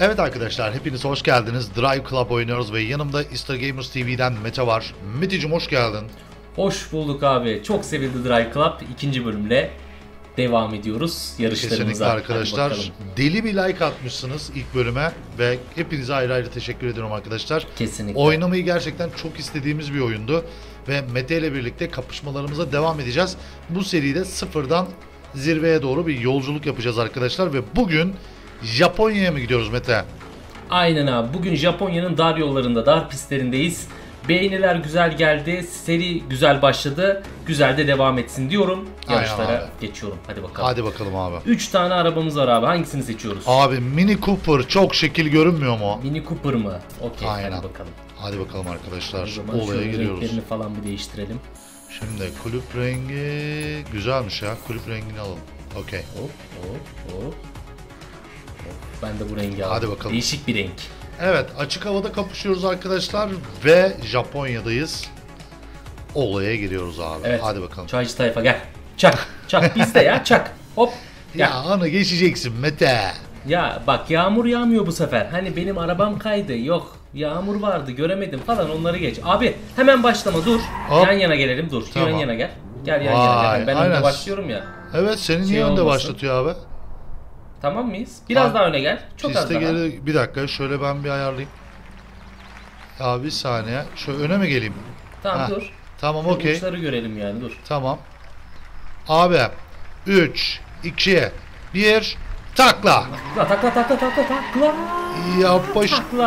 Evet arkadaşlar, hepiniz hoş geldiniz. Drive Club oynuyoruz ve yanımda Instagamers TV'den Mete var. Meteciğim hoş geldin. Hoş bulduk abi. Çok sevildi Drive Club. İkinci bölümle devam ediyoruz yarışlarımıza. Kesinlikle arkadaşlar. Deli bir like atmışsınız ilk bölüme ve hepinize ayrı ayrı teşekkür ediyorum arkadaşlar. Kesinlikle. Oynamayı gerçekten çok istediğimiz bir oyundu ve Mete ile birlikte kapışmalarımıza devam edeceğiz. Bu seride sıfırdan zirveye doğru bir yolculuk yapacağız arkadaşlar ve bugün Japonya'ya mı gidiyoruz Mete? Aynen abi. Bugün Japonya'nın dar yollarında, dar pistlerindeyiz. Beğeniler güzel geldi. Seri güzel başladı. Güzel de devam etsin diyorum. Yarışlara geçiyorum. Hadi bakalım. Hadi bakalım abi. 3 tane arabamız var abi. Hangisini seçiyoruz? Abi Mini Cooper çok şekil görünmüyor mu? Mini Cooper mı? Okey. Hadi bakalım. Hadi bakalım arkadaşlar. Olaya giriyoruz. Renklerini falan bir değiştirelim. Şimdi kulüp rengi güzelmiş ya. Kulüp rengini alalım. Okey. Hop hop hop. Ben de bu rengi aldım. Hadi bakalım. Değişik bir renk. Evet, açık havada kapışıyoruz arkadaşlar ve Japonya'dayız. Olaya giriyoruz abi. Evet. Hadi bakalım. Çaycı tayfa gel. Çak. Çak bizde ya. Çak. Hop. Gel. Ya ana geçeceksin Mete. Ya bak yağmur yağmıyor bu sefer. Hani benim arabam kaydı. Yok. Yağmur vardı. Göremedim falan, onları geç. Abi hemen başlama dur. Hop. Yan yana gelelim dur. Tamam. Yan yana gel. Gel yan yana gel. Ben önde başlıyorum ya. Evet, senin niye önde başlatıyor abi? Tamam mıyız? Biraz daha öne gel. Çok az daha. Bir dakika şöyle ben bir ayarlayayım. Ya bir saniye. Şöyle öne mi geleyim? Tamam dur. Tamam okey. Uçları görelim yani dur. Tamam. Abi 3, 2, 1 takla. Takla takla takla takla. Yapıştır.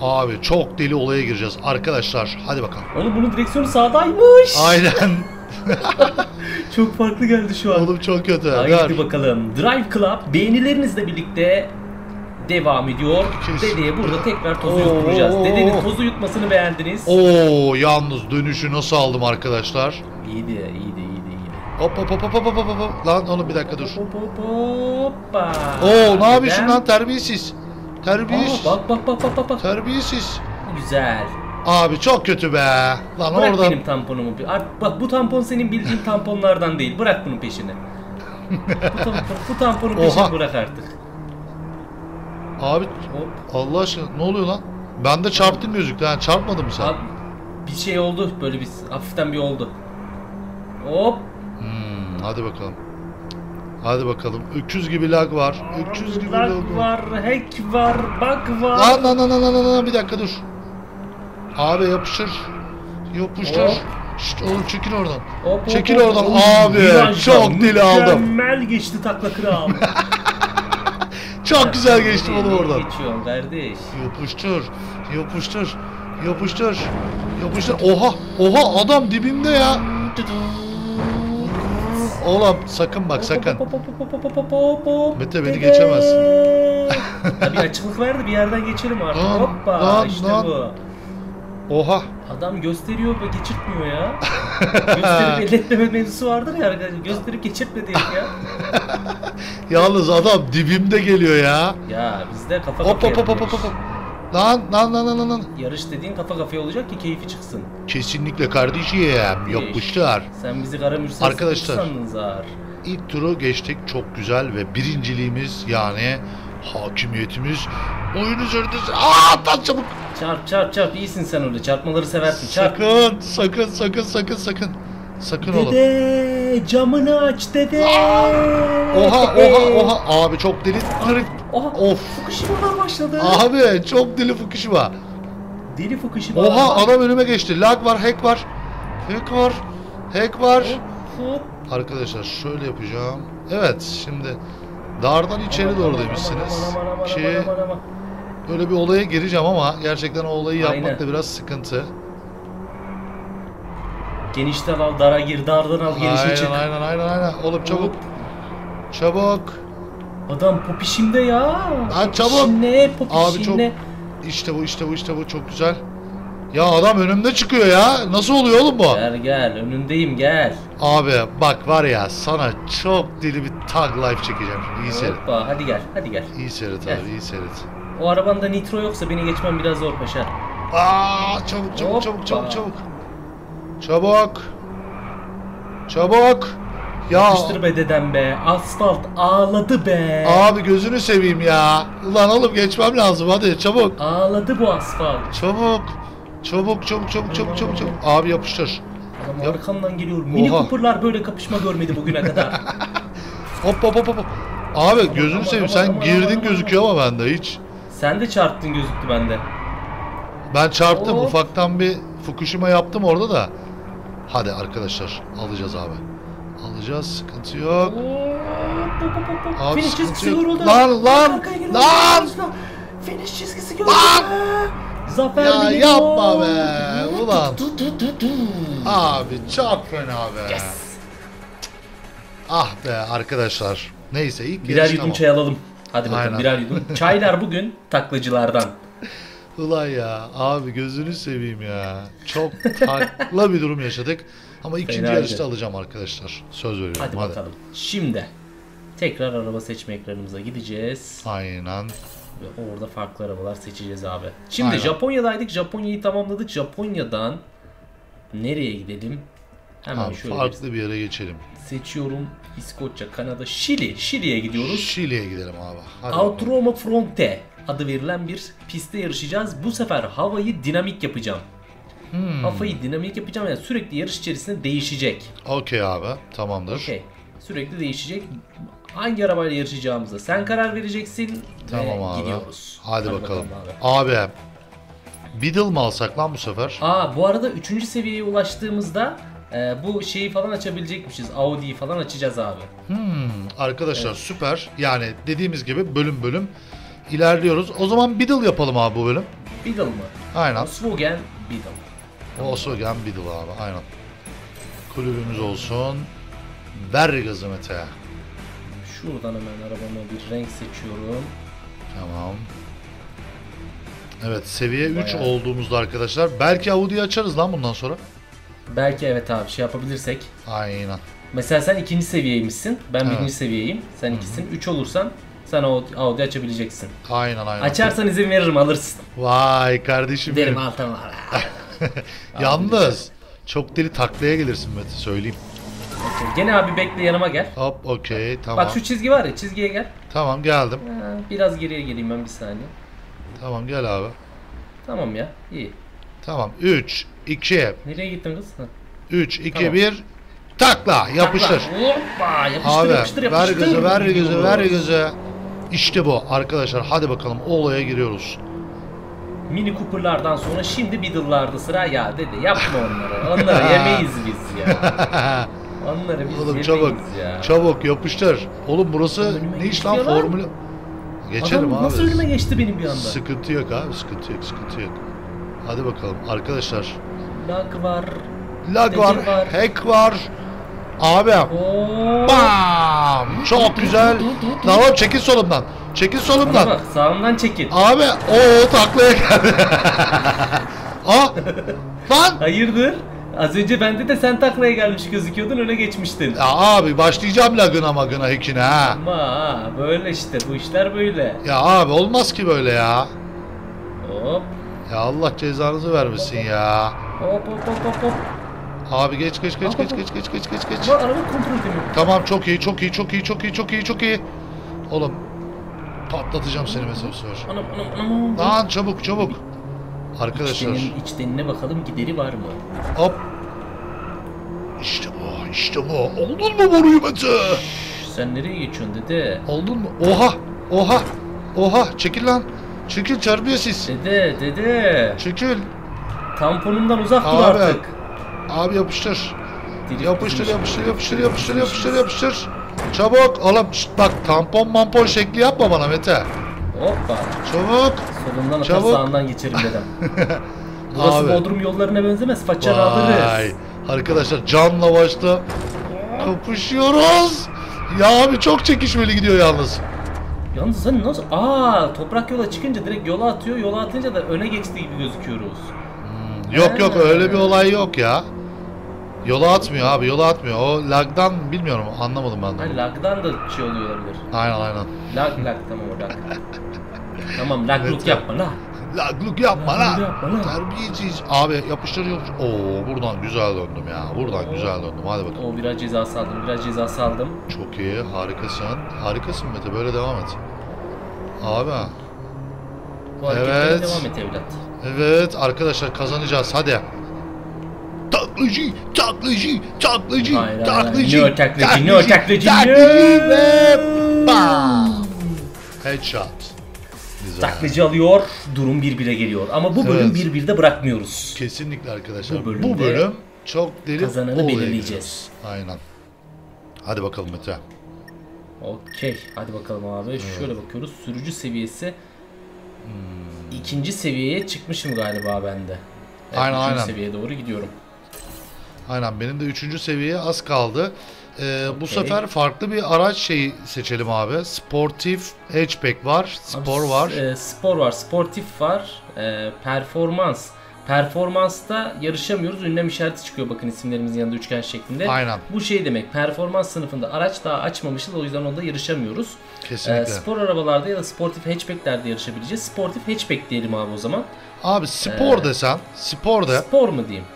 Abi çok deli olaya gireceğiz arkadaşlar. Hadi bakalım. Oğlum bunun direksiyonu sağdaymış. Aynen. Çok farklı geldi şu an. Oğlum çok kötü. Hadi bakalım. Drive Club beğenilerinizle birlikte devam ediyor. Dedeye burada tekrar tozu yutturacağız. Dedenin tozu yutmasını beğendiniz. Oo, yalnız dönüşü nasıl aldım arkadaşlar? İyiydi, iyiydi. Hop hop hop hop hop hop hop. Lan oğlum bir dakika dur. Hop hop hoppa. Oo, ne yapıyorsun lan terbiyesiz? Terbiyesiz. Bak. Terbiyesiz. Güzel. Abi çok kötü be. Lan bırak oradan... benim tamponumu. Bak bu tampon senin bildiğin tamponlardan değil. Bırak bunun peşini. Bu tamponun peşini bırak artık. Abi hop. Allah aşkına ne oluyor lan? Ben de çarptım gözüktü. Yani çarpmadın mı sen? Abi, bir şey oldu. Böyle bir hafiften bir oldu. Hop. Hadi bakalım. Hadi bakalım. 300 gibi lag var. 300 gibi lag var. Hack var. Bug var. Lan bir dakika dur. Abi yapıştır. Şşt oğlum çekil oradan. Çekil oradan abi. Çok deli aldım. Mükemmel geçti takla kral. Çok güzel geçtim oğlum oradan. Geçiyorum kardeş. Yapıştır. Oha adam dibimde ya. Oğlum sakın bak sakın. Mete beni geçemezsin. Bir açıklık verdi, bir yerden geçelim artık. Hoppa işte bu. Oha. Adam gösteriyor ve geçirtmiyor ya. Gösterip elletmeme mevzusu vardır ya arkadaşlar. Gösterip geçirtme diye ya. Yalnız adam dibimde geliyor ya. Ya bizde kafa kafaya. Hop. Lan. Yarış dediğin kafa kafaya olacak ki keyfi çıksın. Kesinlikle kardeşim. Yapmışlar. Sen bizi kara mürsel sandın zar. İlk turu geçtik çok güzel ve birinciliğimiz yani hakimiyetimiz oyun üzerinde. Lan çabuk. Çarp. İyisin sen öyle. Çarpmaları seversin. Çarp. Sakın. Sakın oğlum. Dede camını aç dede. Oha. Abi çok deli. Oha. Of. Fukushima'dan başladı. Abi çok deli Fukushima. Deli Fukushima. Oha adam önüme geçti. Lag var, hack var. Hop. Arkadaşlar şöyle yapacağım. Evet şimdi dardan içeri doğru demişsiniz ki böyle bir olaya gireceğim ama gerçekten o olayı yapmak da biraz sıkıntı. Genişten al, dara gir, dardan al, genişe çık. Aynen. Oğlum çabuk. Çabuk. Adam popişimde ya. Lan çabuk. Ne popişimde. Abi çok. İşte bu çok güzel. Ya adam önümde çıkıyor ya. Nasıl oluyor oğlum bu? Gel önündeyim gel. Abi bak var ya sana çok deli bir tag life çekeceğim şimdi. İyi seyret. Hoppa hadi gel. İyi seyret abi, iyi seyret. O arabanda nitro yoksa beni geçmem biraz zor paşa. Çabuk. Çabuk. Ya. Yapıştır be dedem be. Asfalt ağladı be. Abi gözünü seveyim ya. Ulan oğlum geçmem lazım hadi çabuk. Ağladı bu asfalt. Çabuk. Çabuk. Abi yapıştır. Adam arkandan geliyor. Mini Cooper'lar böyle kapışma görmedi bugüne kadar. Hop. Abi tamam, gözünü seveyim sen girdin gözüküyor ama bende hiç. Sen de çarptın gözüktü bende. Ben çarptım hop. Ufaktan bir Fukushima yaptım orada da. Hadi arkadaşlar alacağız abi. Alacağız sıkıntı yok. Abi finish çizgisi yoruldu. Lan. Finish çizgisi yoruldu. Zafer ya Mini yapma be. Ulan. Abi çok fena be. Yes. Ah be arkadaşlar. Neyse ilk birer yudum çay alalım. Hadi bakalım aynen. Birer yudum. Çaylar bugün taklacılardan. Ulan ya abi gözünü seveyim ya. Çok takla bir durum yaşadık. Ama ikinci yarışta alacağım arkadaşlar. Söz veriyorum. Hadi bakalım. Şimdi tekrar araba seçme ekranımıza gideceğiz. Aynen. Ve orada farklı arabalar seçeceğiz abi. Şimdi aynen. Japonya'daydık. Japonya'yı tamamladık. Japonya'dan nereye gidelim? Hemen abi, şöyle farklı bir yere geçelim. Seçiyorum. İskoçya, Kanada, Şili. Şili'ye gidiyoruz. Şili'ye gidelim abi. Hadi Autroma fronte adı verilen bir pistte yarışacağız. Bu sefer havayı dinamik yapacağım. Havayı dinamik yapacağım. Yani sürekli yarış içerisinde değişecek. Okey abi. Tamamdır. Okay. Sürekli değişecek. Hangi arabayla yarışacağımıza sen karar vereceksin. Tamam abi. Gidiyoruz. Hadi bakalım abi. Beetle mı alsak lan bu sefer? Bu arada 3. seviyeye ulaştığımızda bu şeyi falan açabilecekmişiz. Audi'yi falan açacağız abi. Arkadaşlar evet. Süper. Yani dediğimiz gibi bölüm bölüm ilerliyoruz. O zaman Beetle yapalım abi bu bölüm. Beetle mı? Aynen. Volkswagen Beetle. Volkswagen Beetle abi aynen. Kulübümüz olsun. Ver gazı Mete'ye. Şuradan hemen arabama bir renk seçiyorum. Tamam. Evet seviye bayağı. 3 olduğumuzda arkadaşlar. Belki Audi'yi açarız lan bundan sonra. Belki evet abi şey yapabilirsek. Aynen. Mesela sen 2. seviyeymişsin. Ben 1. Evet. seviyeyim. Sen 2'sin. 3 olursan sen Audi açabileceksin. Aynen. Açarsan izin veririm alırsın. Vay kardeşim benim. Derim altına. Yalnız çok deli taklaya gelirsin Mete söyleyeyim. Okay. Gene abi bekle yanıma gel. Hop okey tamam. Bak şu çizgi var ya çizgiye gel. Tamam geldim. Biraz geriye geleyim ben bir saniye. Tamam gel abi. Tamam ya iyi. Tamam 3. 2. Nereye gittin kız? 3, 2, tamam. 1. Takla, yapıştır. Hoppa, yapıştır. Ver gözü. İşte bu arkadaşlar. Hadi bakalım olaya giriyoruz. Mini Cooper'lardan sonra şimdi Beetle'larda sıra ya dedi. Yapma onları. Onları yemeyiz biz ya. Onları biz oğlum, çabuk, ya. Çabuk yapıştır. Oğlum burası ne iş lan formülü? Geçelim adam, abi. Nasıl önüme geçti benim bir anda? Sıkıntı yok abi. Sıkıntı yok. Hadi bakalım arkadaşlar. Lag var. Hack var. Abi. Bam. Çok güzel. Tamam çekil solumdan. Bak, sağımdan çekil. Abi o taklaya geldi. Lan. Hayırdır? Az önce bende de sen taklaya gelmiş gözüküyordun öne geçmiştin. Ya abi başlayacağım lagına magına hekine ha. Ama böyle işte bu işler böyle. Ya abi olmaz ki böyle ya. Hop. Ya Allah cezanızı vermesin ya. Hop. Abi geç. Lan araba kontrol edemiyor. Tamam çok iyi. Oğlum patlatacağım seni mesela söz. Anam. Lan çabuk. Arkadaşlar. İçtenine bakalım gideri var mı? Hop. İşte bu. Oldun mu boruyu Mete? Sen nereye geçiyorsun dede? Oldun mu? Oha. Çekil lan. Çekil çarpıyorsunuz. Dede. Çekil. Tamponumdan uzak dur artık. Abi yapıştır. Yapıştır. Çabuk oğlum bak tampon şekli yapma bana Mete. Hoppa. Çabuk. Solundan atar sağından geçerim dedem. Burası abi. Bodrum yollarına benzemez. Faça alırız. Arkadaşlar canla başla kapışıyoruz. Ya abi çok çekişmeli gidiyor yalnız. Yalnız sen nasıl? Toprak yola çıkınca direkt yola atıyor. Yola atınca da öne geçti gibi gözüküyoruz. Yok öyle bir olay yok ya. Yola atmıyor. O lagdan bilmiyorum anlamadım ben de. Lagdan da şey oluyor olabilir. Aynen. Lag tamam o lag. Tamam lagluk yapma la. Lagluk yapma lan. Terbiyesiz. Abi yapıştırıyormuş. Oo buradan güzel döndüm ya. Buradan güzel döndüm. Hadi bakalım. Oo biraz ceza saldım. Biraz ceza saldım. Çok iyi. Harikasın. Harikasın Mete. Böyle devam et. Abi. Bu evet. Devam et evlat. Evet arkadaşlar kazanacağız. Hadi. Taklacı, taklacı, taklacı, taklacı, no taklacı, no taklacı, taklacı ve bam! Headshot. Güzel. Taklacı alıyor, durum 1-1'e geliyor. Ama bu bölüm 1-1'de evet. Bırakmıyoruz. Kesinlikle arkadaşlar. Bu bölüm çok derin kazananı belirleyeceğiz. Aynen. Hadi bakalım Mete. Okey, hadi bakalım abi. Evet. Şöyle bakıyoruz, sürücü seviyesi ikinci seviyeye çıkmışım galiba bende. Evet, aynen. Üçüncü seviyeye doğru gidiyorum. Aynen benim de 3. seviyeye az kaldı. Okay. Bu sefer farklı bir araç şeyi seçelim abi. Sportif hatchback var, spor abi, var. Spor var, sportif var, performans. Performansta yarışamıyoruz. Ünlem işareti çıkıyor bakın isimlerimizin yanında üçgen şeklinde. Aynen. Bu şey demek performans sınıfında araç daha açmamışız o yüzden onda yarışamıyoruz. Kesinlikle. Spor arabalarda ya da sportif hatchbacklerde yarışabileceğiz. Sportif hatchback diyelim abi o zaman. Abi spor desen, spor de. Spor mu diyeyim?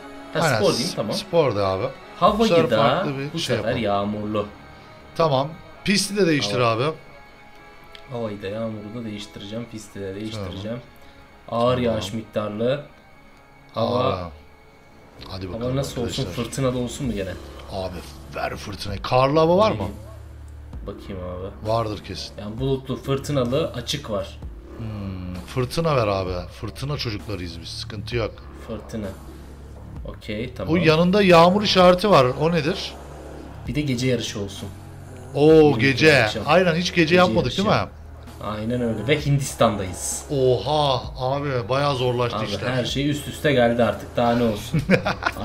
Aynen, spor diyeyim tamam. Spor da abi. Havayı da bu şey sefer yapalım. Yağmurlu. Tamam. Pisti de değiştir hava. Abi. Havayı da yağmurlu da değiştireceğim. Pisti de değiştireceğim. Tamam. Ağır yağış miktarlı. Hava. Aa. Hadi bakalım. Hava nasıl arkadaşlar. Olsun? Fırtına da olsun mu gene? Abi ver fırtınayı. Karlı hava var mı? Bakayım abi. Vardır kesin. Yani bulutlu, fırtınalı, açık var. Fırtına ver abi. Fırtına çocuklarıyız biz. Sıkıntı yok. Fırtına. Okey tamam. O yanında yağmur işareti var. O nedir? Bir de gece yarışı olsun. Oo gece. Aynen hiç gece yapmadık yarışı. Değil mi? Aynen öyle ve Hindistan'dayız. Oha abi bayağı zorlaştı abi, işler. Her şey üst üste geldi artık daha ne olsun.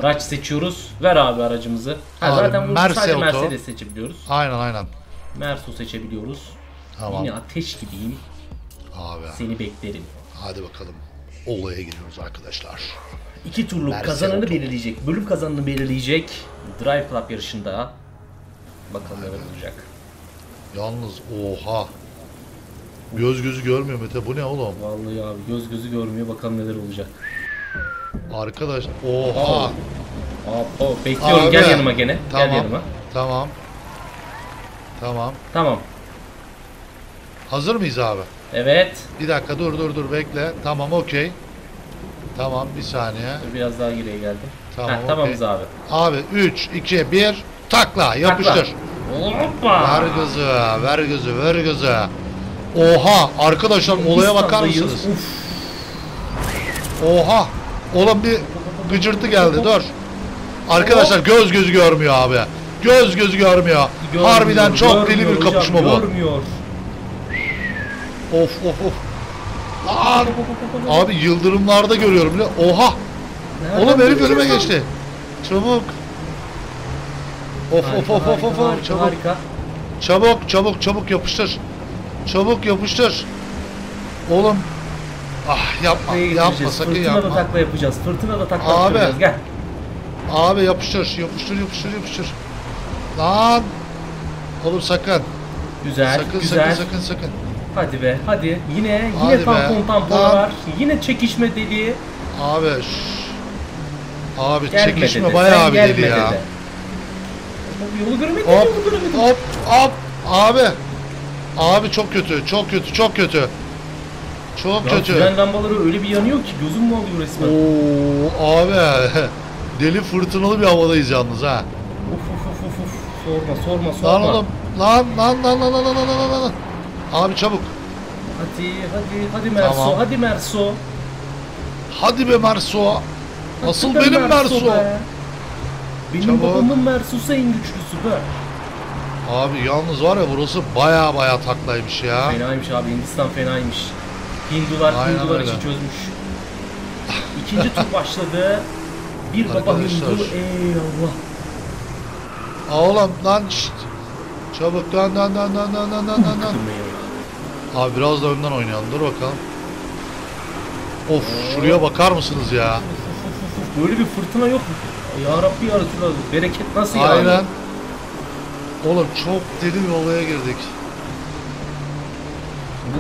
Araç seçiyoruz. Ver abi aracımızı. Ha, abi, zaten bunu sadece Mercedes seçebiliyoruz. Aynen. Merso seçebiliyoruz. Tamam. Yine ateş gibiyim. Abi. Seni beklerim. Hadi bakalım. Olaya giriyoruz arkadaşlar. 2 turluk kazananı belirleyecek, bölüm kazananı belirleyecek Drive Club yarışında bakalım evet. Ne olacak. Yalnız oha. Göz gözü görmüyor Mete bu ne oğlum? Vallahi abi göz gözü görmüyor bakalım neler olacak. Arkadaş oha. Abi, bekliyorum abi. Gel yanıma gene. Tamam. Gel yanıma. Tamam. Hazır mıyız abi? Evet. Bir dakika dur bekle. Tamam okey. Tamam bir saniye. Biraz daha geriye geldim. Tamam. Heh, tamamız abi. Abi 3, 2, 1 takla yapıştır. Hoppa. Ver gözü. Oha arkadaşlar olaya bakar mısınız? Oha. Oğlum bir gıcırtı geldi dur. Arkadaşlar göz gözü görmüyor abi. Göz gözü görmüyor. Harbiden çok deli bir kapışma hocam, bu. Görmüyor. Of. Lan. Abi yıldırımlarda görüyorum bile. Oha. Oğlum herif önüme geçti. Çabuk. Of. Çabuk. Harika. Çabuk yapıştır. Oğlum. Ah yapma sakın fırtına yapma. Fırtına da takla abi. Yapacağız. Gel. Abi yapıştır. Lan. Oğlum sakın. Güzel. Sakın. Hadi be hadi yine tampon var yine çekişme deliği. Abi gelme çekişme dedi. Bayağı bir deli ya. Abi yolu görmedim hop abi çok kötü. Tren lambaları öyle bir yanıyor ki gözüm mü alıyor resmen. Oo abi deli fırtınalı bir havadayız yalnız ha. Of. Sorma. Lan. Abi çabuk. Hadi Merso, tamam. Hadi be Merso. Asıl benim Merso. Be. Benim çabuk. Babamın Merso'su en güçlüsü be. Abi yalnız var ya burası baya taklaymış ya. Fenaymış abi Hindistan fenaymış. Hindular işi çözmüş. 2. tur başladı. Bir baba Hindu eyvallah. Oğlum lan şşt. Çabuk lan. Abi biraz da önden oynayalım. Dur bakalım. Of şuraya bakar mısınız ya? Böyle bir fırtına yok mu? Ya Rabbi ya Resulallah. Bereket nasıl ya? Aynen. Yani? Oğlum çok deli bir olaya girdik.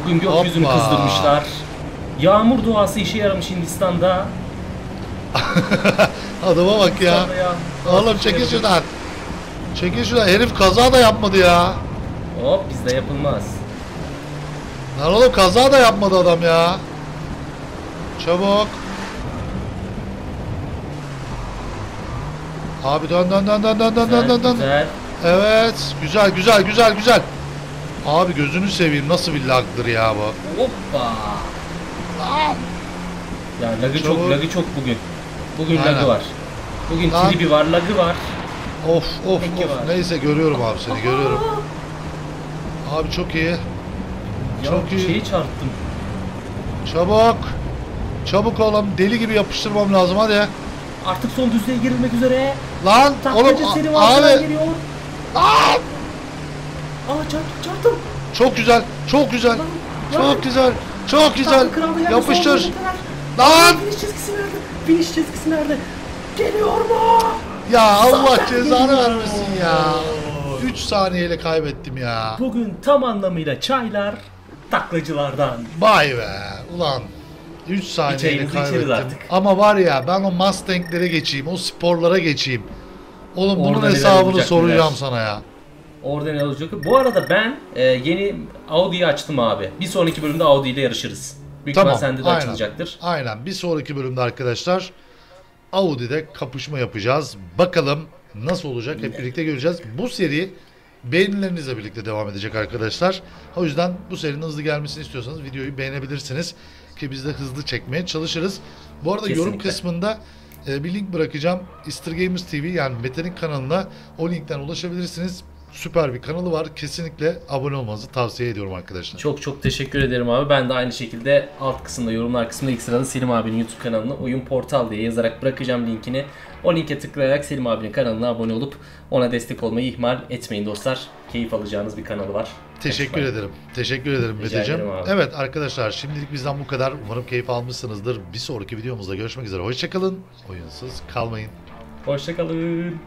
Bugün gökyüzünü kızdırmışlar. Yağmur duası işe yaramış Hindistan'da. Adama bak ya. Oğlum çekil şuradan. Çekil şuradan. Herif kaza da yapmadı ya. Hop, bizde yapılmaz. Lan oğlum kaza da yapmadı adam ya. Çabuk. Abi dön. Güzel. Evet, güzel. Abi gözünü seveyim, nasıl bir lag'dır ya bu? Hoppa. Ya lagı çok bugün. Bugün aynen. Lagı var. Bugün lan. Tribi var, lagı var. Of. Neyse, görüyorum abi seni. Aha. Görüyorum. Abi çok iyi. Çok iyi. Şeyi çarptım. Çabuk. Çabuk oğlum, deli gibi yapıştırmam lazım hadi. Artık son düzlüğe girilmek üzere. Lan oğlum abi. Geliyor. Lan. Aa, çarptım. Çok güzel. Yapıştır. Lan. Finish çizgisi nerede? Geliyor mu? Ya Allah cezanı vermesin ya. 3 saniyeyle kaybettim ya. Bugün tam anlamıyla çaylar taklacılardan. Vay be ulan. 3 saniyeyle kaybettim. Ama var ya, ben o Mustang'lere geçeyim, o sporlara geçeyim. Oğlum bunun orada hesabını soracağım sana ya. Orada ne olacak? Bu arada ben yeni Audi'yi açtım abi. Bir sonraki bölümde Audi ile yarışırız. Büyük ihtimal sende de açılacaktır. Aynen. Bir sonraki bölümde arkadaşlar Audi'de kapışma yapacağız. Bakalım nasıl olacak, hep birlikte göreceğiz. Bu seri beğenilerinizle birlikte devam edecek arkadaşlar. O yüzden bu serinin hızlı gelmesini istiyorsanız videoyu beğenebilirsiniz. Ki biz de hızlı çekmeye çalışırız. Bu arada kesinlikle. Yorum kısmında bir link bırakacağım. Easter Gamers TV, yani Mete'nin kanalına o linkten ulaşabilirsiniz. Süper bir kanalı var. Kesinlikle abone olmanızı tavsiye ediyorum arkadaşlar. Çok çok teşekkür ederim abi. Ben de aynı şekilde alt kısımda, yorumlar kısmında ilk sırada Selim abinin YouTube kanalına Oyun Portal diye yazarak bırakacağım linkini. O linke tıklayarak Selim abinin kanalına abone olup ona destek olmayı ihmal etmeyin dostlar. Keyif alacağınız bir kanalı var. Teşekkür ederim. Teşekkür ederim Meteciğim. Evet arkadaşlar, şimdilik bizden bu kadar. Umarım keyif almışsınızdır. Bir sonraki videomuzda görüşmek üzere. Hoşçakalın. Oyunsuz kalmayın. Hoşçakalın.